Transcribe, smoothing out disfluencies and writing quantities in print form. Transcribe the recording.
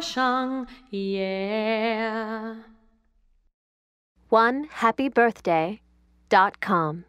Shang, yeah. 1happybirthday.com